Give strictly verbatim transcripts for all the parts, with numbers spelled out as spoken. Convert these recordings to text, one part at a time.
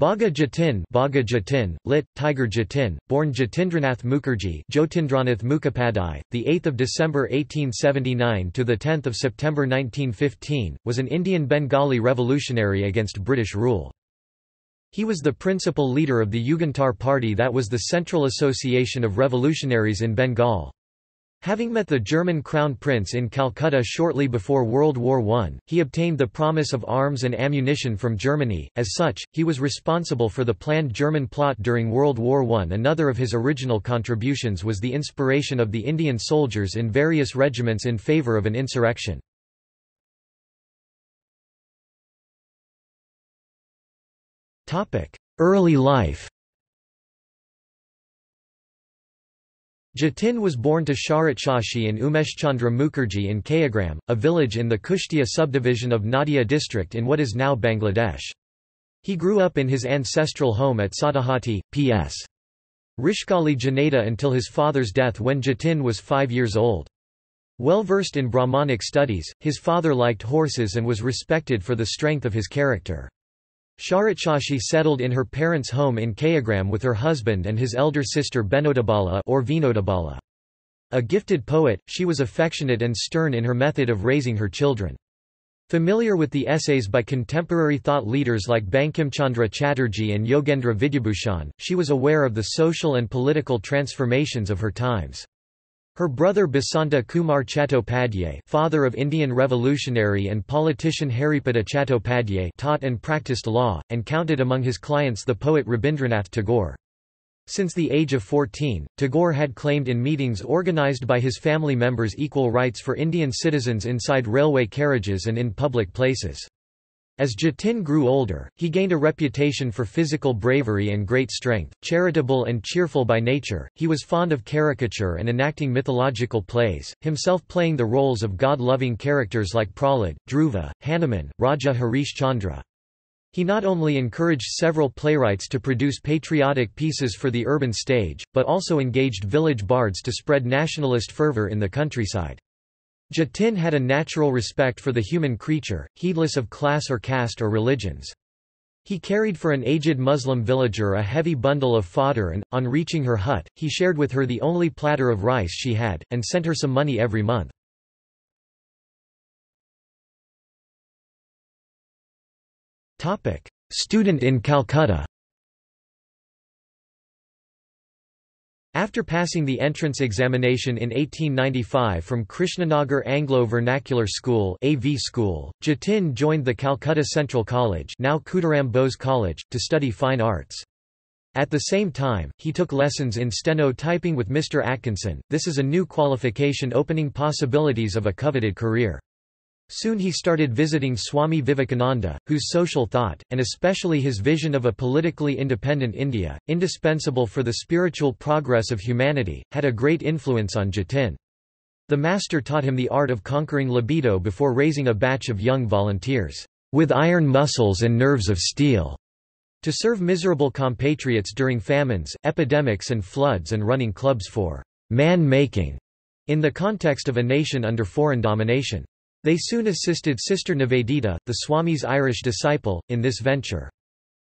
Bagha Jatin, Bagha Jatin, lit. Tiger Jatin, born Jatindranath Mukherjee, Jatindranath Mukhopadhyay, the eighth of December eighteen seventy-nine to the tenth of September nineteen fifteen, was an Indian Bengali revolutionary against British rule. He was the principal leader of the Yugantar Party, that was the Central Association of Revolutionaries in Bengal. Having met the German Crown Prince in Calcutta shortly before World War One, he obtained the promise of arms and ammunition from Germany. As such, he was responsible for the planned German plot during World War One. Another of his original contributions was the inspiration of the Indian soldiers in various regiments in favour of an insurrection. Early life. Jatin was born to Sharatshashi and Umeshchandra Mukherjee in Kayagram, a village in the Kushtia subdivision of Nadia district in what is now Bangladesh. He grew up in his ancestral home at Sadahati, P S Rishkali Janaita until his father's death when Jatin was five years old. Well versed in Brahmanic studies, his father liked horses and was respected for the strength of his character. Sharatshashi settled in her parents' home in Kayagram with her husband and his elder sister Benodabala or Vinodabala. A gifted poet, she was affectionate and stern in her method of raising her children. Familiar with the essays by contemporary thought leaders like Bankimchandra Chatterjee and Yogendra Vidyabhushan, she was aware of the social and political transformations of her times. Her brother Basanta Kumar Chattopadhyay, father of Indian revolutionary and politician Haripada Chattopadhyay, taught and practiced law, and counted among his clients the poet Rabindranath Tagore. Since the age of fourteen, Tagore had claimed in meetings organized by his family members equal rights for Indian citizens inside railway carriages and in public places. As Jatin grew older, he gained a reputation for physical bravery and great strength. Charitable and cheerful by nature, he was fond of caricature and enacting mythological plays, himself playing the roles of God-loving characters like Prahlad, Dhruva, Hanuman, Raja Harish Chandra. He not only encouraged several playwrights to produce patriotic pieces for the urban stage, but also engaged village bards to spread nationalist fervor in the countryside. Jatin had a natural respect for the human creature, heedless of class or caste or religions. He carried for an aged Muslim villager a heavy bundle of fodder and, on reaching her hut, he shared with her the only platter of rice she had, and sent her some money every month. Student in Calcutta. After passing the entrance examination in eighteen ninety-five from Krishnanagar Anglo-Vernacular School (A V School), Jatin joined the Calcutta Central College (now Kudaram Bose College) to study fine arts. At the same time, he took lessons in steno-typing with Mister Atkinson. This is a new qualification opening possibilities of a coveted career. Soon he started visiting Swami Vivekananda, whose social thought, and especially his vision of a politically independent India, indispensable for the spiritual progress of humanity, had a great influence on Jatin. The master taught him the art of conquering libido before raising a batch of young volunteers, with iron muscles and nerves of steel, to serve miserable compatriots during famines, epidemics and floods, and running clubs for man-making in the context of a nation under foreign domination. They soon assisted Sister Nivedita, the Swami's Irish disciple, in this venture.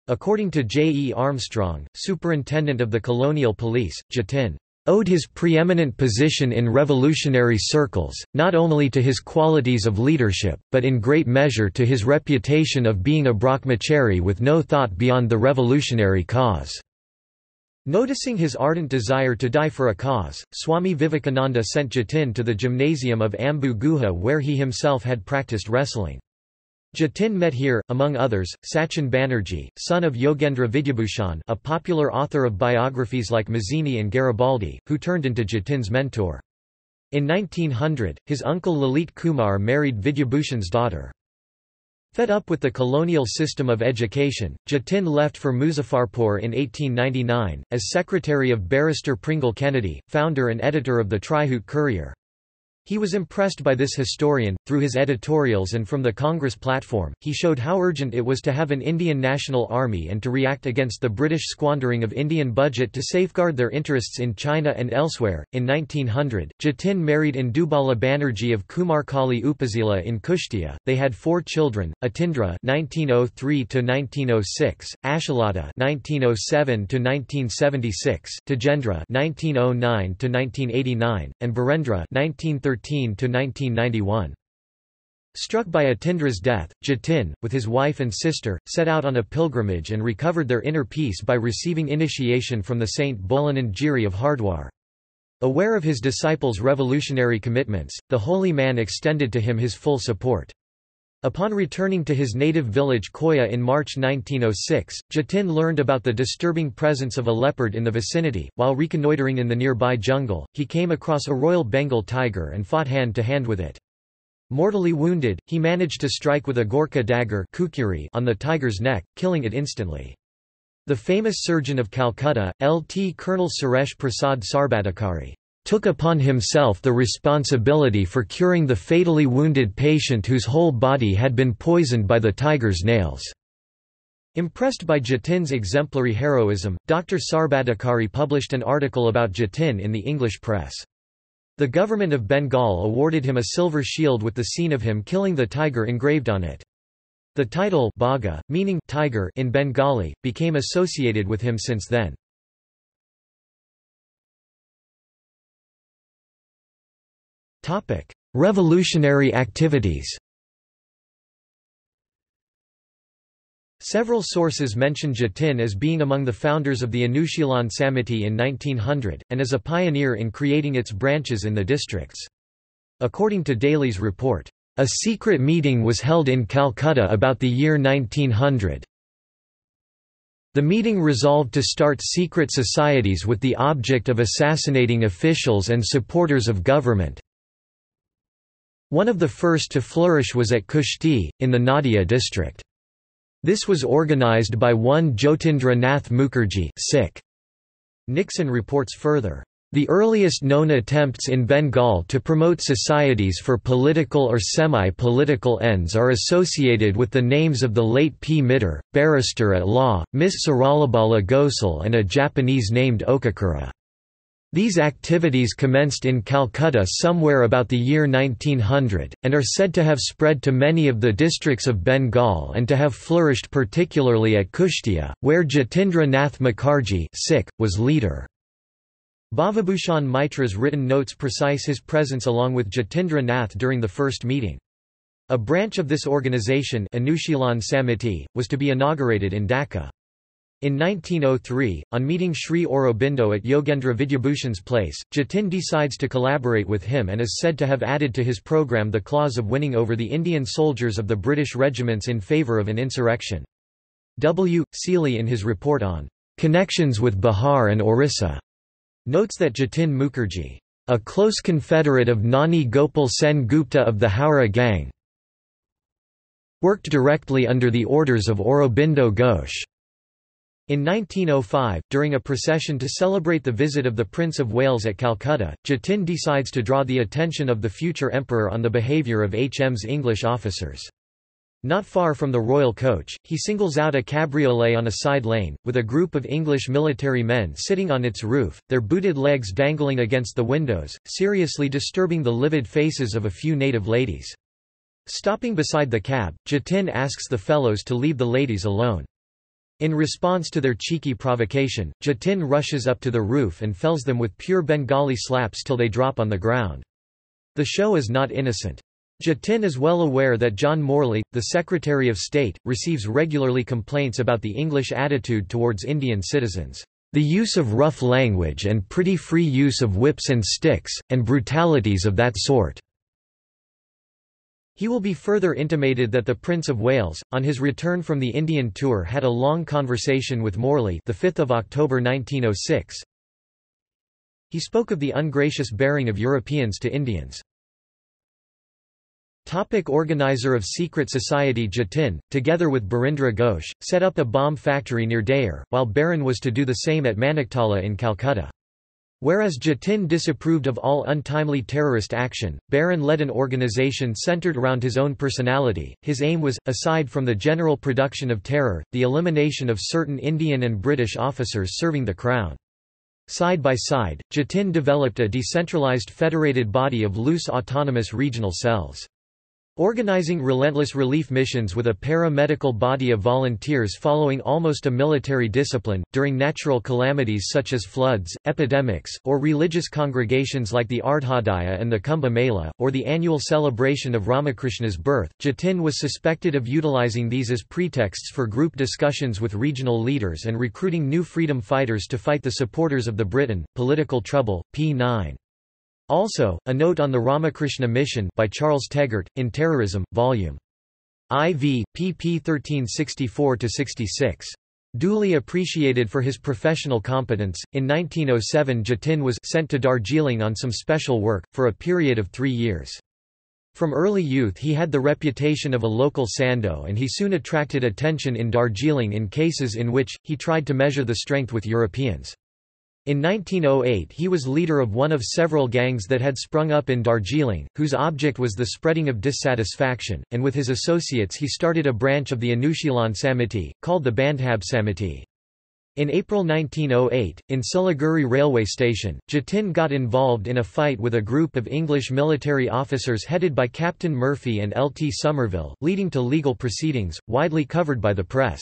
According to J E Armstrong, superintendent of the colonial police, Jatin owed his preeminent position in revolutionary circles, not only to his qualities of leadership, but in great measure to his reputation of being a Brahmachari with no thought beyond the revolutionary cause. Noticing his ardent desire to die for a cause, Swami Vivekananda sent Jatin to the gymnasium of Ambu Guha where he himself had practiced wrestling. Jatin met here, among others, Sachin Banerjee, son of Yogendra Vidyabhushan, a popular author of biographies like Mazzini and Garibaldi, who turned into Jatin's mentor. In nineteen hundred, his uncle Lalit Kumar married Vidyabhushan's daughter. Fed up with the colonial system of education, Jatin left for Muzaffarpur in eighteen ninety-nine, as secretary of Barrister Pringle Kennedy, founder and editor of the Trihut Courier. He was impressed by this historian. Through his editorials and from the Congress platform, he showed how urgent it was to have an Indian national army and to react against the British squandering of Indian budget to safeguard their interests in China and elsewhere. In nineteen hundred, Jatin married Indubala Banerjee of Kumarkhali Upazila in Kushtia. They had four children: Atindra (nineteen oh three to nineteen oh six), Ashalata (nineteen oh seven to nineteen seventy-six), Tegendra (nineteen oh nine to nineteen eighty-nine), and Birendra (nineteen thirteen to nineteen ninety-one). Struck by Atindra's death, Jatin, with his wife and sister, set out on a pilgrimage and recovered their inner peace by receiving initiation from the saint Bolananda Giri of Hardwar. Aware of his disciples' revolutionary commitments, the holy man extended to him his full support. Upon returning to his native village Koya in March nineteen oh six, Jatin learned about the disturbing presence of a leopard in the vicinity. While reconnoitering in the nearby jungle, he came across a royal Bengal tiger and fought hand-to-hand with it. Mortally wounded, he managed to strike with a Gorkha dagger on the tiger's neck, killing it instantly. The famous surgeon of Calcutta, Lieutenant Colonel Suresh Prasad Sarbatakari, took upon himself the responsibility for curing the fatally wounded patient whose whole body had been poisoned by the tiger's nails. Impressed by Jatin's exemplary heroism, Doctor Sarbatakari published an article about Jatin in the English press. The government of Bengal awarded him a silver shield with the scene of him killing the tiger engraved on it. The title Bagha, meaning tiger in Bengali, became associated with him since then. Revolutionary activities. Several sources mention Jatin as being among the founders of the Anushilan Samiti in nineteen hundred, and as a pioneer in creating its branches in the districts. According to Daly's report, "...a secret meeting was held in Calcutta about the year nineteen hundred. The meeting resolved to start secret societies with the object of assassinating officials and supporters of government. One of the first to flourish was at Kushti, in the Nadia district. This was organized by one Jatindranath Mukherjee." Nixon reports further, "The earliest known attempts in Bengal to promote societies for political or semi-political ends are associated with the names of the late P. Mitter, barrister-at-law, Miss Saralabala Gosal and a Japanese named Okakura. These activities commenced in Calcutta somewhere about the year nineteen hundred, and are said to have spread to many of the districts of Bengal and to have flourished particularly at Kushtia, where Jatindranath Mukherjee was leader." Bhavabhushan Mitra's written notes precise his presence along with Jatindranath during the first meeting. A branch of this organisation, Anushilan Samiti, was to be inaugurated in Dhaka. In nineteen oh three, on meeting Sri Aurobindo at Yogendra Vidyabhushan's place, Jatin decides to collaborate with him and is said to have added to his program the clause of winning over the Indian soldiers of the British regiments in favour of an insurrection. W. Seeley in his report on "Connections with Bihar and Orissa" notes that Jatin Mukherjee, "a close confederate of Nani Gopal Sen Gupta of the Howrah Gang, worked directly under the orders of Aurobindo Ghosh." In nineteen oh five, during a procession to celebrate the visit of the Prince of Wales at Calcutta, Jatin decides to draw the attention of the future emperor on the behaviour of H M's English officers. Not far from the royal coach, he singles out a cabriolet on a side lane, with a group of English military men sitting on its roof, their booted legs dangling against the windows, seriously disturbing the livid faces of a few native ladies. Stopping beside the cab, Jatin asks the fellows to leave the ladies alone. In response to their cheeky provocation, Jatin rushes up to the roof and fells them with pure Bengali slaps till they drop on the ground. The show is not innocent. Jatin is well aware that John Morley, the Secretary of State, receives regularly complaints about the English attitude towards Indian citizens. The use of rough language and pretty free use of whips and sticks, and brutalities of that sort. He will be further intimated that the Prince of Wales, on his return from the Indian tour, had a long conversation with Morley, the fifth of October nineteen oh six. He spoke of the ungracious bearing of Europeans to Indians. Topic: organizer of secret society. Jatin, together with Birendra Ghosh, set up a bomb factory near Deir, while Barin was to do the same at Maniktala in Calcutta. Whereas Jatin disapproved of all untimely terrorist action, Barin led an organization centered around his own personality. His aim was, aside from the general production of terror, the elimination of certain Indian and British officers serving the Crown. Side by side, Jatin developed a decentralized federated body of loose autonomous regional cells. Organizing relentless relief missions with a paramedical body of volunteers following almost a military discipline, during natural calamities such as floods, epidemics, or religious congregations like the Ardhadaya and the Kumbh Mela, or the annual celebration of Ramakrishna's birth, Jatin was suspected of utilizing these as pretexts for group discussions with regional leaders and recruiting new freedom fighters to fight the supporters of the Britain. Political Trouble, p nine. Also, a note on the Ramakrishna Mission by Charles Tegart, in Terrorism, Volume four, pp thirteen sixty-four to sixty-six. Duly appreciated for his professional competence, in nineteen oh seven Jatin was sent to Darjeeling on some special work, for a period of three years. From early youth he had the reputation of a local Sandho, and he soon attracted attention in Darjeeling in cases in which he tried to measure the strength with Europeans. In nineteen oh eight he was leader of one of several gangs that had sprung up in Darjeeling, whose object was the spreading of dissatisfaction, and with his associates he started a branch of the Anushilan Samiti, called the Bandhab Samiti. In April nineteen oh eight, in Siliguri railway station, Jatin got involved in a fight with a group of English military officers headed by Captain Murphy and L T Somerville, leading to legal proceedings, widely covered by the press.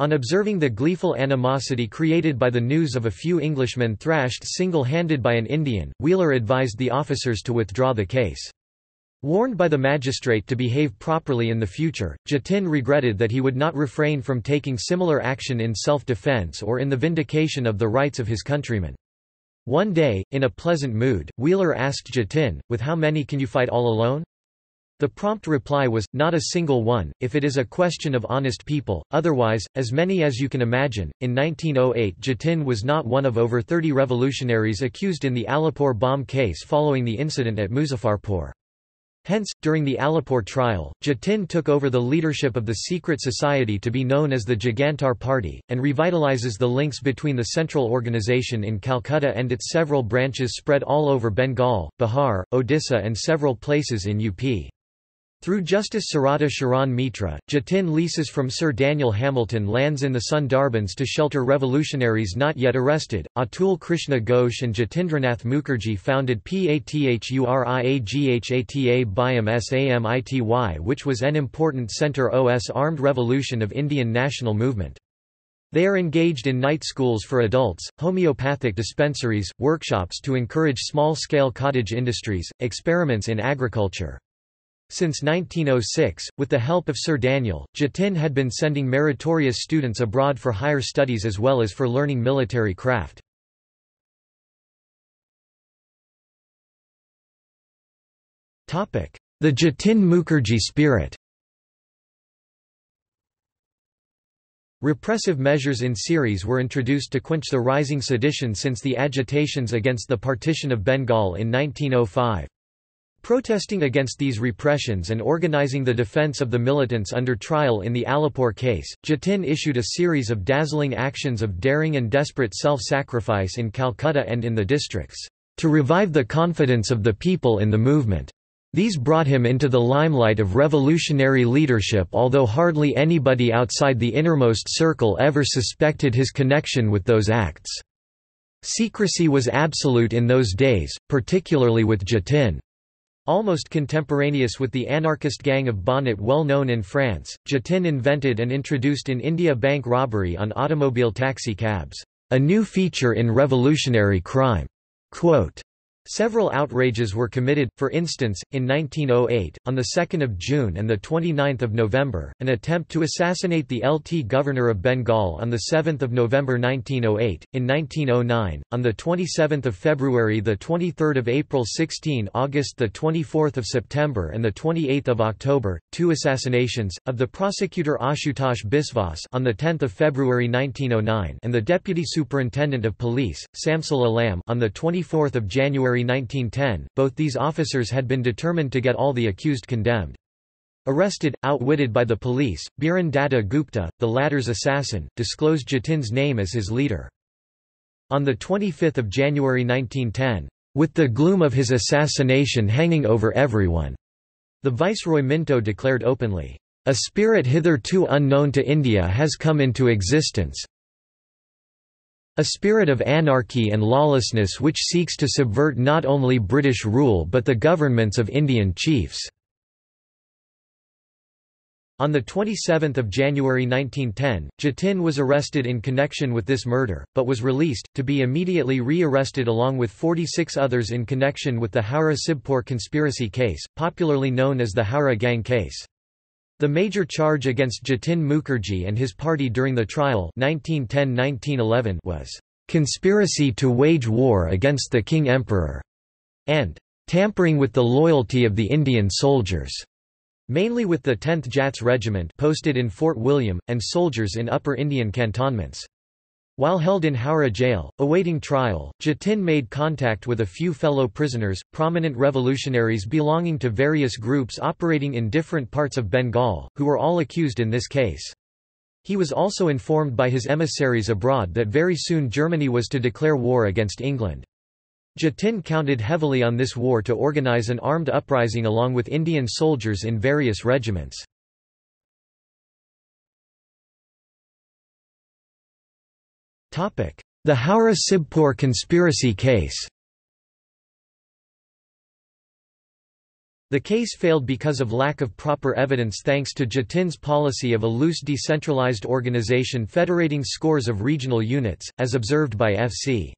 On observing the gleeful animosity created by the news of a few Englishmen thrashed single-handed by an Indian, Wheeler advised the officers to withdraw the case. Warned by the magistrate to behave properly in the future, Jatin regretted that he would not refrain from taking similar action in self-defense or in the vindication of the rights of his countrymen. One day, in a pleasant mood, Wheeler asked Jatin, "With how many can you fight all alone?" The prompt reply was, "Not a single one, if it is a question of honest people, otherwise, as many as you can imagine." In nineteen oh eight Jatin was not one of over thirty revolutionaries accused in the Alipur bomb case following the incident at Muzaffarpur. Hence, during the Alipur trial, Jatin took over the leadership of the secret society to be known as the Yugantar Party, and revitalizes the links between the central organization in Calcutta and its several branches spread all over Bengal, Bihar, Odisha and several places in U P. Through Justice Sarada Charan Mitra, Jatin leases from Sir Daniel Hamilton lands in the Sundarbans to shelter revolutionaries not yet arrested. Atul Krishna Ghosh and Jatindranath Mukherjee founded Pathuraghaghata Byam Samity, which was an important centre of armed revolution of Indian national movement. They are engaged in night schools for adults, homeopathic dispensaries, workshops to encourage small-scale cottage industries, experiments in agriculture. Since nineteen oh six, with the help of Sir Daniel, Jatin had been sending meritorious students abroad for higher studies as well as for learning military craft. The Jatin Mukherjee spirit. Repressive measures in series were introduced to quench the rising sedition since the agitations against the partition of Bengal in nineteen oh five. Protesting against these repressions and organizing the defense of the militants under trial in the Alipur case, Jatin issued a series of dazzling actions of daring and desperate self-sacrifice in Calcutta and in the districts, to revive the confidence of the people in the movement. These brought him into the limelight of revolutionary leadership, although hardly anybody outside the innermost circle ever suspected his connection with those acts. Secrecy was absolute in those days, particularly with Jatin. Almost contemporaneous with the anarchist gang of Bonnet, well known in France, Jatin invented and introduced in India bank robbery on automobile taxi cabs, a new feature in revolutionary crime. Quote, several outrages were committed, for instance, in nineteen oh eight, on the second of June and the twenty-ninth of November, an attempt to assassinate the L T Governor of Bengal on the seventh of November nineteen oh eight, in nineteen oh nine, on the twenty-seventh of February, the twenty-third of April, sixteenth of August, the twenty-fourth of September and the twenty-eighth of October, two assassinations, of the prosecutor Ashutosh Biswas on the tenth of February nineteen oh nine and the Deputy Superintendent of Police, Samsal Alam, on the twenty-fourth of January nineteen ten, both these officers had been determined to get all the accused condemned. Arrested, outwitted by the police, Biren Datta Gupta, the latter's assassin, disclosed Jatin's name as his leader. On the twenty-fifth of January nineteen ten, "...with the gloom of his assassination hanging over everyone," the Viceroy Minto declared openly, "...a spirit hitherto unknown to India has come into existence, a spirit of anarchy and lawlessness which seeks to subvert not only British rule but the governments of Indian chiefs." On the twenty-seventh of January nineteen ten, Jatin was arrested in connection with this murder, but was released, to be immediately re-arrested along with forty-six others in connection with the Howrah-Sibpur conspiracy case, popularly known as the Howrah Gang case. The major charge against Jatin Mukherjee and his party during the trial nineteen ten to nineteen eleven was, "...conspiracy to wage war against the King Emperor," and "...tampering with the loyalty of the Indian soldiers." Mainly with the tenth Jats Regiment posted in Fort William, and soldiers in Upper Indian cantonments. While held in Howrah Jail, awaiting trial, Jatin made contact with a few fellow prisoners, prominent revolutionaries belonging to various groups operating in different parts of Bengal, who were all accused in this case. He was also informed by his emissaries abroad that very soon Germany was to declare war against England. Jatin counted heavily on this war to organize an armed uprising along with Indian soldiers in various regiments. The Howrah-Sibpur conspiracy case. The case failed because of lack of proper evidence thanks to Jatin's policy of a loose decentralized organization federating scores of regional units, as observed by F C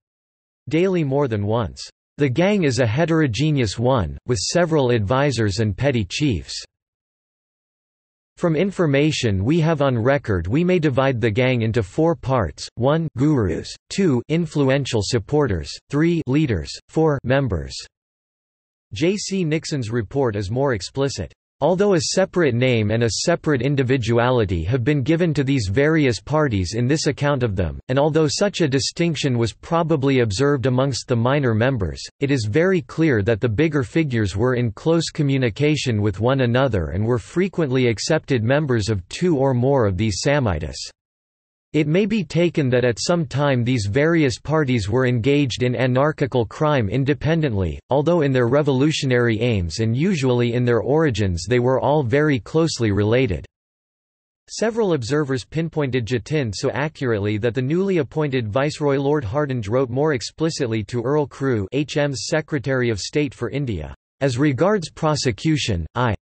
Daily more than once. The gang is a heterogeneous one, with several advisors and petty chiefs. From information we have on record we may divide the gang into four parts, one gurus, two influential supporters, three leaders, four members. J C Nixon's report is more explicit. Although a separate name and a separate individuality have been given to these various parties in this account of them, and although such a distinction was probably observed amongst the minor members, it is very clear that the bigger figures were in close communication with one another and were frequently accepted members of two or more of these Samaitis. It may be taken that at some time these various parties were engaged in anarchical crime independently, although in their revolutionary aims and usually in their origins they were all very closely related. Several observers pinpointed Jatin so accurately that the newly appointed Viceroy Lord Hardinge wrote more explicitly to Earl Crewe, H M's Secretary of State for India, "As regards prosecution, I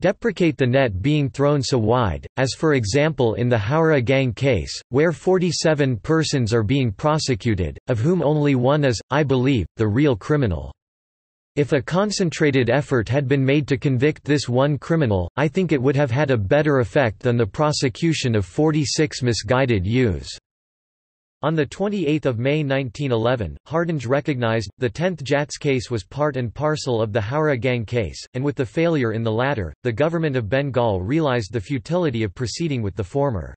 deprecate the net being thrown so wide, as for example in the Howrah Gang case, where forty-seven persons are being prosecuted, of whom only one is, I believe, the real criminal. If a concentrated effort had been made to convict this one criminal, I think it would have had a better effect than the prosecution of forty-six misguided youths." On the twenty-eighth of May nineteen eleven, Hardinge recognized, the tenth Jats case was part and parcel of the Howrah Gang case, and with the failure in the latter, the government of Bengal realized the futility of proceeding with the former.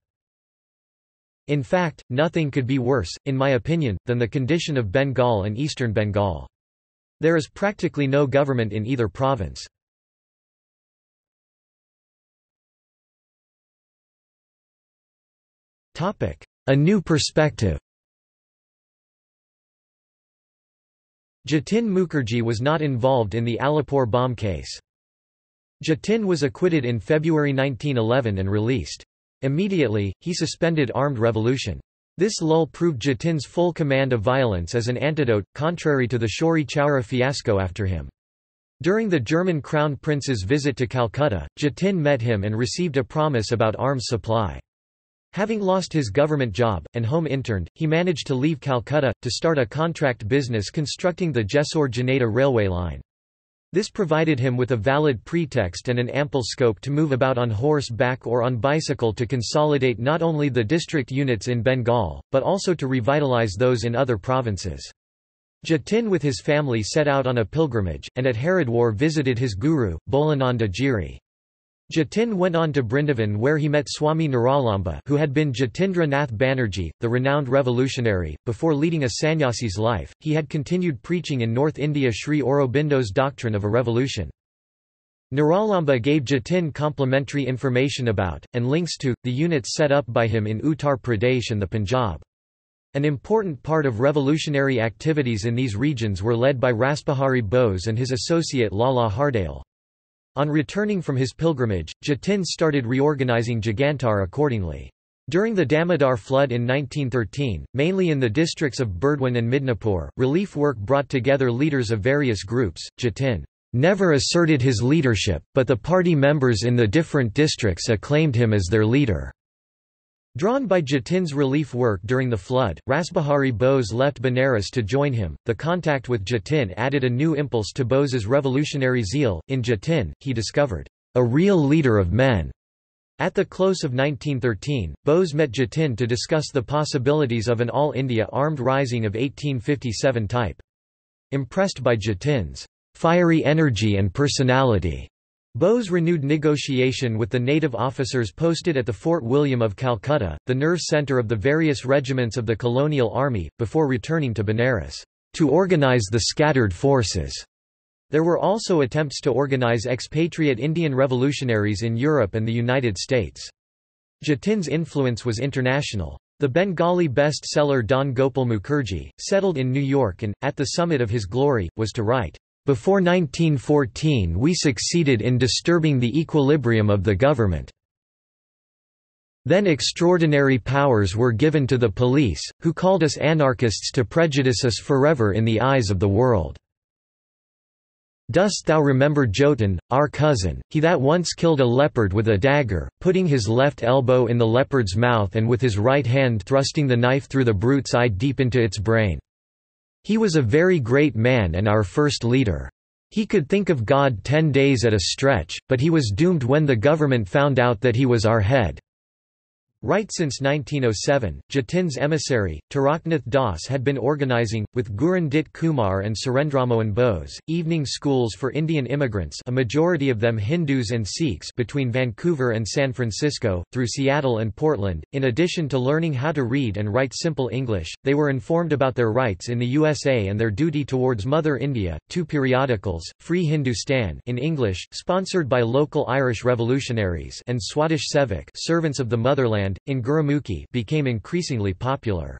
In fact, nothing could be worse, in my opinion, than the condition of Bengal and eastern Bengal. There is practically no government in either province. A new perspective. Jatin Mukherjee was not involved in the Alipore bomb case. Jatin was acquitted in February nineteen eleven and released. Immediately, he suspended armed revolution. This lull proved Jatin's full command of violence as an antidote, contrary to the Shauri Chowra fiasco after him. During the German Crown Prince's visit to Calcutta, Jatin met him and received a promise about arms supply. Having lost his government job, and home interned, he managed to leave Calcutta, to start a contract business constructing the Jessore-Janata railway line. This provided him with a valid pretext and an ample scope to move about on horseback or on bicycle to consolidate not only the district units in Bengal, but also to revitalize those in other provinces. Jatin with his family set out on a pilgrimage, and at Haridwar visited his guru, Bolananda Giri. Jatin went on to Brindavan where he met Swami Niralamba, who had been Jatindranath Banerjee, the renowned revolutionary. Before leading a sannyasi's life, he had continued preaching in North India Sri Aurobindo's doctrine of a revolution. Niralamba gave Jatin complimentary information about, and links to, the units set up by him in Uttar Pradesh and the Punjab. An important part of revolutionary activities in these regions were led by Raspbihari Bose and his associate Lala Hardale. On returning from his pilgrimage, Jatin started reorganizing Jugantar accordingly. During the Damodar flood in nineteen thirteen, mainly in the districts of Burdwan and Midnapur, relief work brought together leaders of various groups. Jatin never asserted his leadership, but the party members in the different districts acclaimed him as their leader. Drawn by Jatin's relief work during the flood, Raspbihari Bose left Benares to join him. The contact with Jatin added a new impulse to Bose's revolutionary zeal. In Jatin, he discovered a real leader of men. At the close of nineteen thirteen, Bose met Jatin to discuss the possibilities of an all India armed rising of eighteen fifty-seven type. Impressed by Jatin's fiery energy and personality, Bose renewed negotiation with the native officers posted at the Fort William of Calcutta, the nerve centre of the various regiments of the colonial army, before returning to Benares, to organise the scattered forces. There were also attempts to organise expatriate Indian revolutionaries in Europe and the United States. Jatin's influence was international. The Bengali best-seller Don Gopal Mukherjee, settled in New York and, at the summit of his glory, was to write, "Before nineteen fourteen we succeeded in disturbing the equilibrium of the government. Then extraordinary powers were given to the police, who called us anarchists to prejudice us forever in the eyes of the world. Dost thou remember Jotun, our cousin, he that once killed a leopard with a dagger, putting his left elbow in the leopard's mouth and with his right hand thrusting the knife through the brute's eye deep into its brain? He was a very great man and our first leader. He could think of God ten days at a stretch, but he was doomed when the government found out that he was our head." Right since nineteen oh seven, Jatin's emissary, Taraknath Das, had been organising, with Gurindit Kumar and Surendramohan Bose, evening schools for Indian immigrants, a majority of them Hindus and Sikhs, between Vancouver and San Francisco, through Seattle and Portland. In addition to learning how to read and write simple English, they were informed about their rights in the U S A and their duty towards Mother India. Two periodicals, Free Hindustan in English, sponsored by local Irish revolutionaries, and Swadesh Sevak, servants of the motherland, in Gurumukhi, became increasingly popular.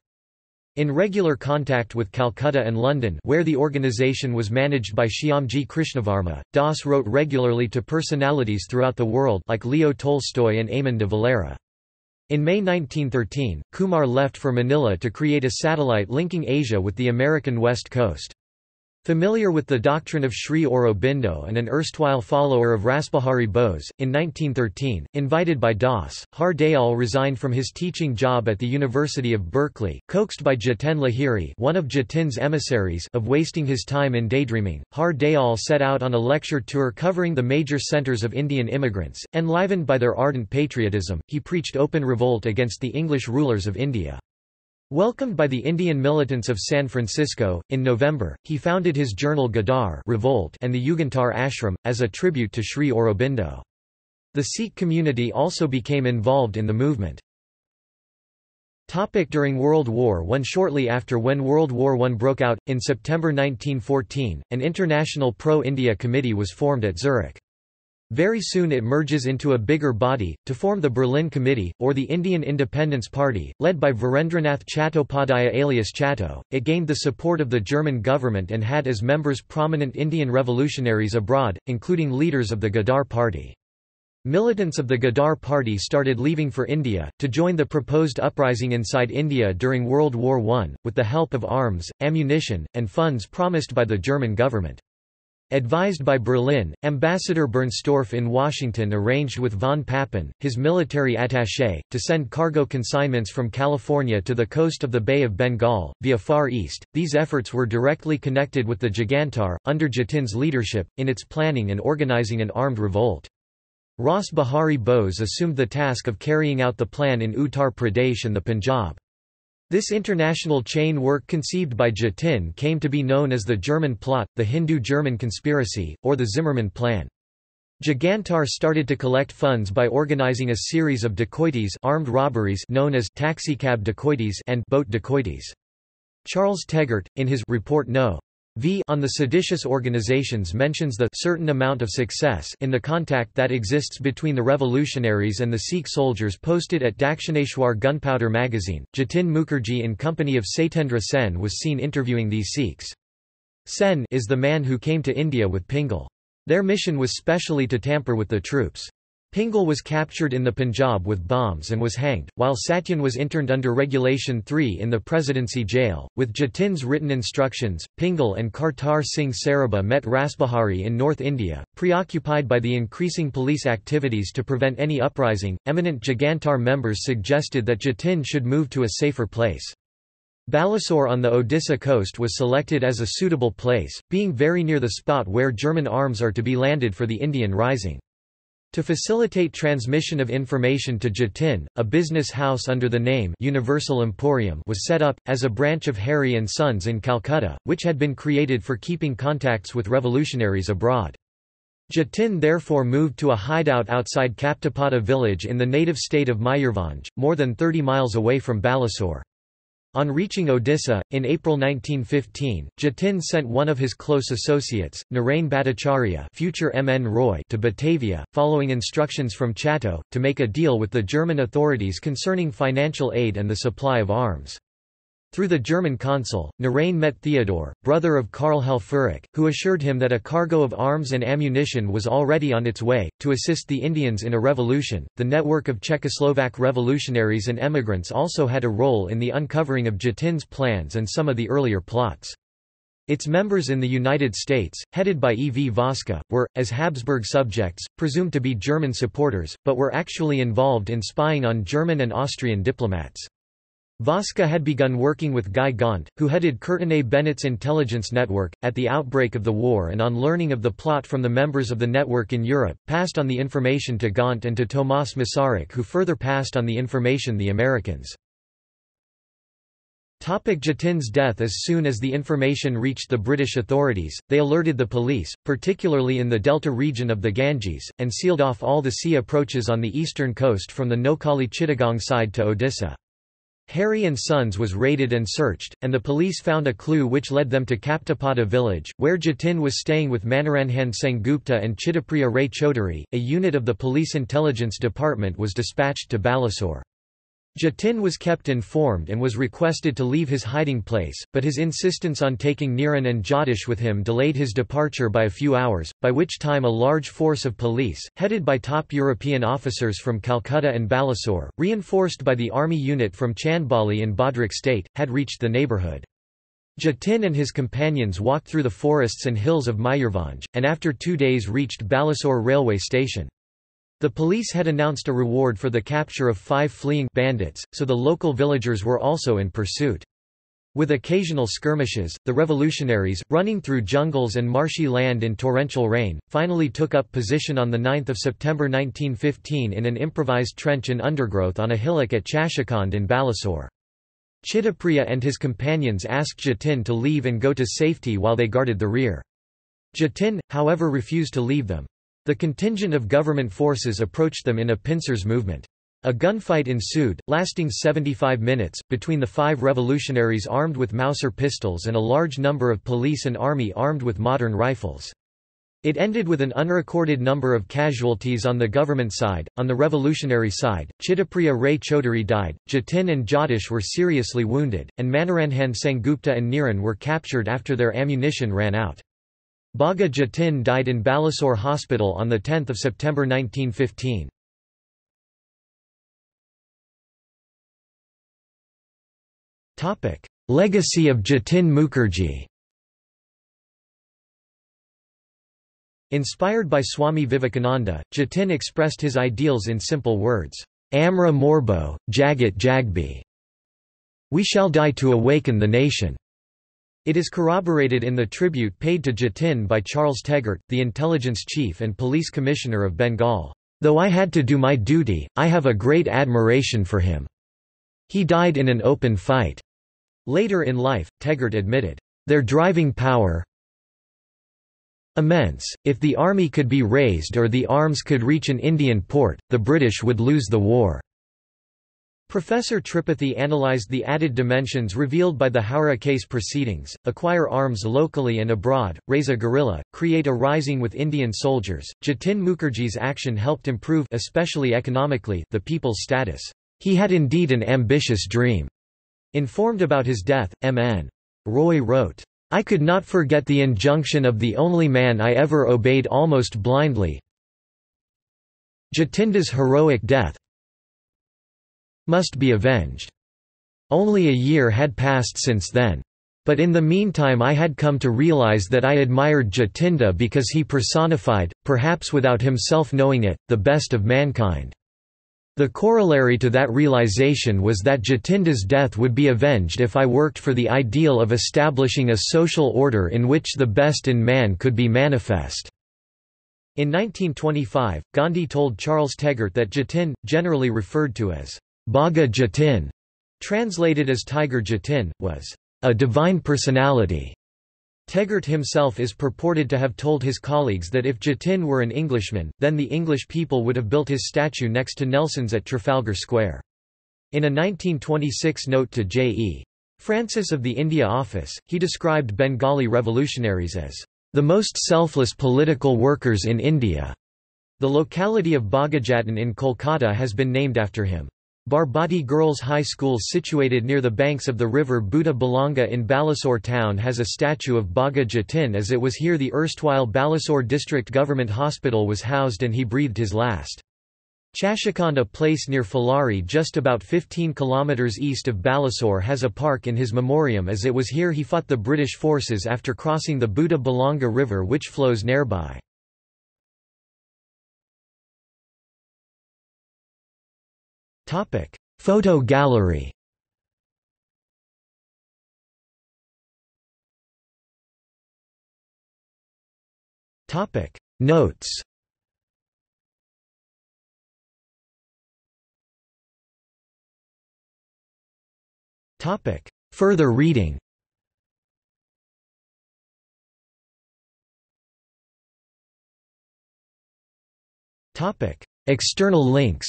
In regular contact with Calcutta and London, where the organisation was managed by Shyamji Krishnavarma, Das wrote regularly to personalities throughout the world like Leo Tolstoy and Eamon de Valera. In May nineteen thirteen, Kumar left for Manila to create a satellite linking Asia with the American West Coast. Familiar with the doctrine of Sri Aurobindo and an erstwhile follower of Raspbihari Bose, in nineteen thirteen, invited by Das, Hardayal resigned from his teaching job at the University of Berkeley, coaxed by Jatin Lahiri, one of Jatin's emissaries, of wasting his time in daydreaming. Hardayal set out on a lecture tour covering the major centres of Indian immigrants, enlivened by their ardent patriotism. He preached open revolt against the English rulers of India. Welcomed by the Indian militants of San Francisco, in November, he founded his journal Gadar Revolt and the Yugantar Ashram, as a tribute to Sri Aurobindo. The Sikh community also became involved in the movement. During World War One. Shortly after, when World War One broke out, in September nineteen fourteen, an international pro-India committee was formed at Zurich. Very soon it merges into a bigger body, to form the Berlin Committee, or the Indian Independence Party, led by Virendranath Chattopadhyay alias Chatto. It gained the support of the German government and had as members prominent Indian revolutionaries abroad, including leaders of the Gadar Party. Militants of the Gadar Party started leaving for India, to join the proposed uprising inside India during World War One, with the help of arms, ammunition, and funds promised by the German government. Advised by Berlin, Ambassador Bernstorff in Washington arranged with von Papen, his military attaché, to send cargo consignments from California to the coast of the Bay of Bengal, via Far East. These efforts were directly connected with the Jugantar, under Jatin's leadership, in its planning and organizing an armed revolt. Raspbihari Bose assumed the task of carrying out the plan in Uttar Pradesh and the Punjab. This international chain work conceived by Jatin came to be known as the German Plot, the Hindu-German Conspiracy, or the Zimmermann Plan. Jugantar started to collect funds by organizing a series of dacoities, armed robberies known as taxicab dacoities and boat dacoities. Charles Tegart, in his Report No. V on the seditious organizations mentions the certain amount of success in the contact that exists between the revolutionaries and the Sikh soldiers posted at Dakshineshwar Gunpowder magazine. Jatin Mukherjee in company of Satendra Sen was seen interviewing these Sikhs. Sen is the man who came to India with Pingal. Their mission was specially to tamper with the troops. Pingal was captured in the Punjab with bombs and was hanged, while Satyan was interned under Regulation three in the Presidency Jail. With Jatin's written instructions, Pingal and Kartar Singh Saraba met Rasbihari in North India, preoccupied by the increasing police activities to prevent any uprising. Eminent Jugantar members suggested that Jatin should move to a safer place. Balasore on the Odisha coast was selected as a suitable place, being very near the spot where German arms are to be landed for the Indian rising. To facilitate transmission of information to Jatin, a business house under the name Universal Emporium was set up, as a branch of Harry and Sons in Calcutta, which had been created for keeping contacts with revolutionaries abroad. Jatin therefore moved to a hideout outside Kaptapata village in the native state of Mayurvanj, more than thirty miles away from Balasore. On reaching Odisha, in April nineteen fifteen, Jatin sent one of his close associates, Narain Bhattacharya future M N Roy, to Batavia, following instructions from Chatto, to make a deal with the German authorities concerning financial aid and the supply of arms. Through the German consul, Narain met Theodore, brother of Karl Helfferich, who assured him that a cargo of arms and ammunition was already on its way. To assist the Indians in a revolution, the network of Czechoslovak revolutionaries and emigrants also had a role in the uncovering of Jatin's plans and some of the earlier plots. Its members in the United States, headed by E. V. Vaska, were, as Habsburg subjects, presumed to be German supporters, but were actually involved in spying on German and Austrian diplomats. Vaska had begun working with Guy Gaunt, who headed Courtenay Bennett's intelligence network, at the outbreak of the war and on learning of the plot from the members of the network in Europe, passed on the information to Gaunt and to Tomas Masaryk who further passed on the information the Americans. Jatin's death. As soon as the information reached the British authorities, they alerted the police, particularly in the delta region of the Ganges, and sealed off all the sea approaches on the eastern coast from the Noakhali Chittagong side to Odisha. Harry and Sons was raided and searched, and the police found a clue which led them to Kaptapata village, where Jatin was staying with Manoranjan Sengupta and Chittapriya Ray Choudhury. A unit of the police intelligence department was dispatched to Balasore. Jatin was kept informed and was requested to leave his hiding place, but his insistence on taking Niran and Jyotish with him delayed his departure by a few hours, by which time a large force of police, headed by top European officers from Calcutta and Balasore, reinforced by the army unit from Chandbali in Bhadrak state, had reached the neighbourhood. Jatin and his companions walked through the forests and hills of Mayurvanj, and after two days reached Balasore railway station. The police had announced a reward for the capture of five fleeing bandits, so the local villagers were also in pursuit. With occasional skirmishes, the revolutionaries, running through jungles and marshy land in torrential rain, finally took up position on the ninth of September nineteen fifteen in an improvised trench in undergrowth on a hillock at Chashikand in Balasore. Chittapriya and his companions asked Jatin to leave and go to safety while they guarded the rear. Jatin, however, refused to leave them. The contingent of government forces approached them in a pincers movement. A gunfight ensued, lasting seventy-five minutes, between the five revolutionaries armed with Mauser pistols and a large number of police and army armed with modern rifles. It ended with an unrecorded number of casualties on the government side. On the revolutionary side, Chittapriya Ray Choudhury died, Jatin and Jyotish were seriously wounded, and Manoranjan Sengupta and Niran were captured after their ammunition ran out. Bagha Jatin died in Balasore Hospital on the tenth of September nineteen fifteen. Legacy of Jatin Mukherjee. Inspired by Swami Vivekananda, Jatin expressed his ideals in simple words, "Amra Morbo, Jagat Jagbi." We shall die to awaken the nation. It is corroborated in the tribute paid to Jatin by Charles Tegart, the intelligence chief and police commissioner of Bengal. Though I had to do my duty, I have a great admiration for him. He died in an open fight. Later in life, Tegart admitted, their driving power immense. If the army could be raised or the arms could reach an Indian port, the British would lose the war. Professor Tripathi analyzed the added dimensions revealed by the Howrah case proceedings: acquire arms locally and abroad, raise a guerrilla, create a rising with Indian soldiers. Jatin Mukherjee's action helped improve, especially economically, the people's status. He had indeed an ambitious dream. Informed about his death, M N Roy wrote, "I could not forget the injunction of the only man I ever obeyed almost blindly. Jatinda's heroic death must be avenged." Only a year had passed since then. But in the meantime I had come to realize that I admired Jatinda because he personified, perhaps without himself knowing it, the best of mankind. The corollary to that realization was that Jatinda's death would be avenged if I worked for the ideal of establishing a social order in which the best in man could be manifest. In nineteen twenty-five, Gandhi told Charles Tegart that Jatin, generally referred to as Bagha Jatin, translated as Tiger Jatin, was a divine personality. Tegart himself is purported to have told his colleagues that if Jatin were an Englishman, then the English people would have built his statue next to Nelson's at Trafalgar Square. In a nineteen twenty-six note to J E Francis of the India Office, he described Bengali revolutionaries as the most selfless political workers in India. The locality of Bagha Jatin in Kolkata has been named after him. Barbati Girls High School, situated near the banks of the river Buddha Balanga in Balasore town, has a statue of Bagha Jatin, as it was here the erstwhile Balasore District Government Hospital was housed and he breathed his last. Chashikanda place near Phallari, just about fifteen kilometres east of Balasore, has a park in his memoriam, as it was here he fought the British forces after crossing the Buddha Balanga River which flows nearby. Topic: Photo gallery. Topic: Notes. Topic: Further reading. Topic: External links.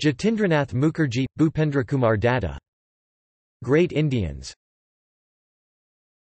Jatindranath Mukherjee, Bhupendrakumar Datta. Great Indians.